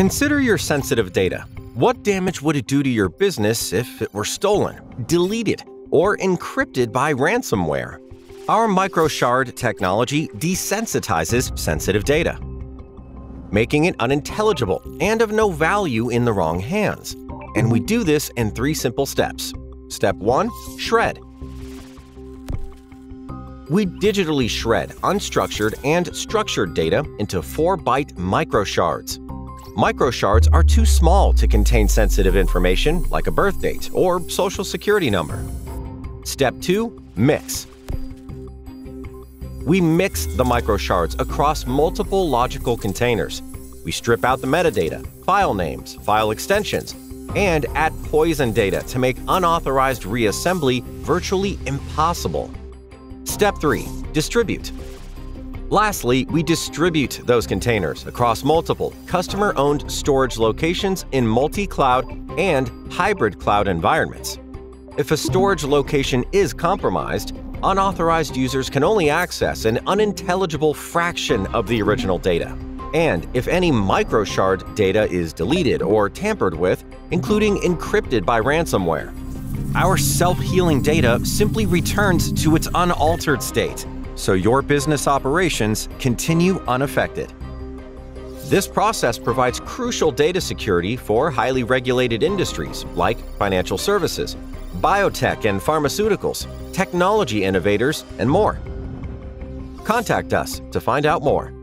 Consider your sensitive data. What damage would it do to your business if it were stolen, deleted, or encrypted by ransomware? Our MicroShard technology desensitizes sensitive data, making it unintelligible and of no value in the wrong hands. And we do this in 3 simple steps. Step 1. Shred. We digitally shred unstructured and structured data into 4-byte microshards. Microshards are too small to contain sensitive information like a birth date or social security number. Step 2. Mix. We mix the microshards across multiple logical containers. We strip out the metadata, file names, file extensions, and add poison data to make unauthorized reassembly virtually impossible. Step 3. Distribute. Lastly, we distribute those containers across multiple customer-owned storage locations in multi-cloud and hybrid cloud environments. If a storage location is compromised, unauthorized users can only access an unintelligible fraction of the original data. And if any microshard data is deleted or tampered with, including encrypted by ransomware, our self-healing data simply returns to its unaltered state, so your business operations continue unaffected. This process provides crucial data security for highly regulated industries like financial services, biotech and pharmaceuticals, technology innovators, and more. Contact us to find out more.